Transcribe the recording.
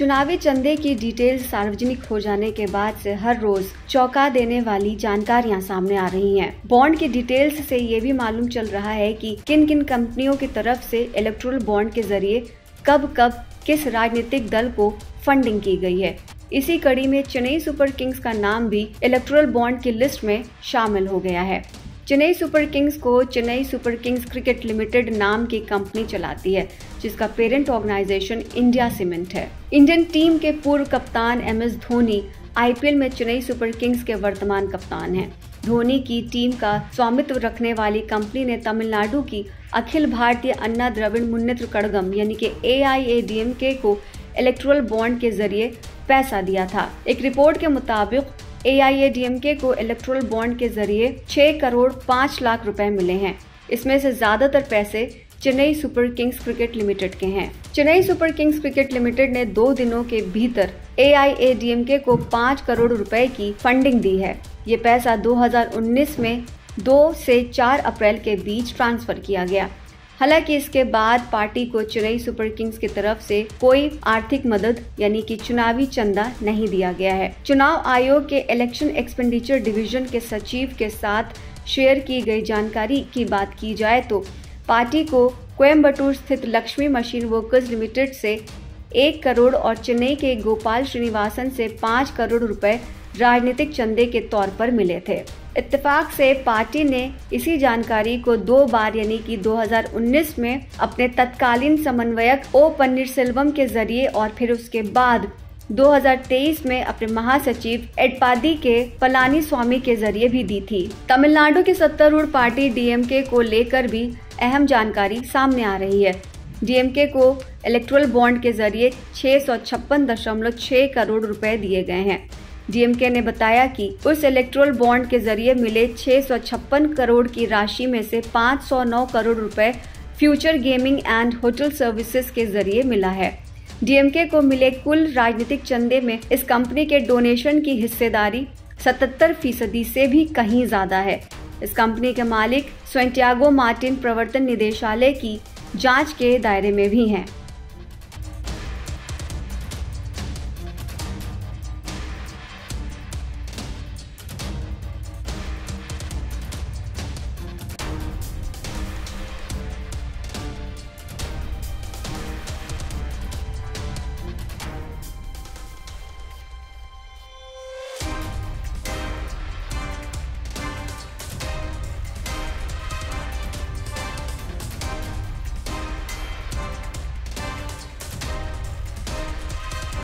चुनावी चंदे की डिटेल सार्वजनिक हो जाने के बाद से हर रोज चौंका देने वाली जानकारियां सामने आ रही हैं। बॉन्ड की डिटेल्स से ये भी मालूम चल रहा है कि किन किन कंपनियों की तरफ से इलेक्ट्रोल बॉन्ड के जरिए कब कब किस राजनीतिक दल को फंडिंग की गई है। इसी कड़ी में चेन्नई सुपर किंग्स का नाम भी इलेक्ट्रोल बॉन्ड की लिस्ट में शामिल हो गया है। चेन्नई सुपर किंग्स को Chennai Super Kings Cricket Limited नाम की कंपनी चलाती है, जिसका पेरेंट ऑर्गेनाइजेशन इंडिया सीमेंट है। इंडियन टीम के पूर्व कप्तान MS धोनी IPL में चेन्नई सुपर किंग्स के वर्तमान कप्तान हैं। धोनी की टीम का स्वामित्व रखने वाली कंपनी ने तमिलनाडु की अखिल भारतीय अन्ना द्रविड़ मुन्नेत्र कड़गम यानी कि AIADMK को इलेक्ट्रोल बॉन्ड के जरिए पैसा दिया था। एक रिपोर्ट के मुताबिक AIADMK को इलेक्ट्रोल बॉन्ड के जरिए 6 करोड़ 5 लाख रुपए मिले हैं। इसमें से ज्यादातर पैसे Chennai Super Kings Cricket Limited के हैं। Chennai Super Kings Cricket Limited ने 2 दिनों के भीतर AIADMK को 5 करोड़ रुपए की फंडिंग दी है। ये पैसा 2019 में 2 से 4 अप्रैल के बीच ट्रांसफर किया गया। हालांकि इसके बाद पार्टी को चेन्नई सुपर किंग्स की तरफ से कोई आर्थिक मदद यानी कि चुनावी चंदा नहीं दिया गया है। चुनाव आयोग के इलेक्शन एक्सपेंडिचर डिवीजन के सचिव के साथ शेयर की गई जानकारी की बात की जाए तो पार्टी को कोयम्बटूर स्थित लक्ष्मी मशीन वर्कर्स लिमिटेड से 1 करोड़ और चेन्नई के गोपाल श्रीनिवासन से 5 करोड़ रुपए राजनीतिक चंदे के तौर पर मिले थे। इत्तेफाक से पार्टी ने इसी जानकारी को 2 बार यानी कि 2019 में अपने तत्कालीन समन्वयक O पन्नीरसेल्वम के जरिए और फिर उसके बाद 2023 में अपने महासचिव एडप्पादी के पलानीस्वामी के जरिए भी दी थी। तमिलनाडु की सत्तारूढ़ पार्टी DMK को लेकर भी अहम जानकारी सामने आ रही है। DMK को इलेक्ट्रोल बॉन्ड के जरिए 656.6 करोड़ रुपए दिए गए हैं। DMK ने बताया कि उस इलेक्ट्रोल बॉन्ड के जरिए मिले 656 करोड़ की राशि में से 509 करोड़ रुपए Future Gaming and Hotel Services के जरिए मिला है। DMK को मिले कुल राजनीतिक चंदे में इस कंपनी के डोनेशन की हिस्सेदारी 77% से भी कहीं ज्यादा है। इस कंपनी के मालिक सेंटियागो मार्टिन प्रवर्तन निदेशालय की जांच के दायरे में भी हैं।